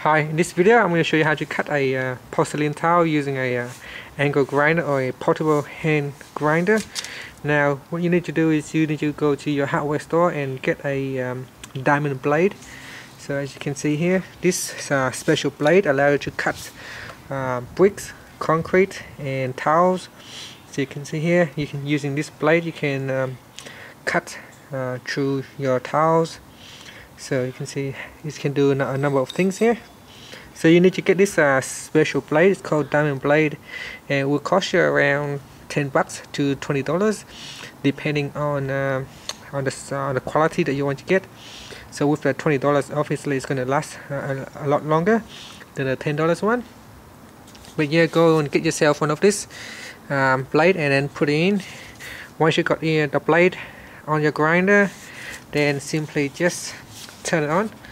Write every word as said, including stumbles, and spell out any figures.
Hi, in this video I'm going to show you how to cut a uh, porcelain tile using a uh, angle grinder or a portable hand grinder. Now what you need to do is you need to go to your hardware store and get a um, diamond blade. So as you can see here, this uh, special blade allows you to cut uh, bricks, concrete and tiles. So you can see here, you can using this blade you can um, cut uh, through your tiles. So you can see you can do a number of things here. So you need to get this uh, special blade. It's called diamond blade, and it will cost you around ten bucks to twenty dollars, depending on uh, on the uh, on the quality that you want to get. So with the twenty dollars, obviously it's going to last uh, a lot longer than the ten dollars one. But yeah, go and get yourself one of this um, blade and then put it in. Once you got uh, the blade on your grinder, then simply just turn it on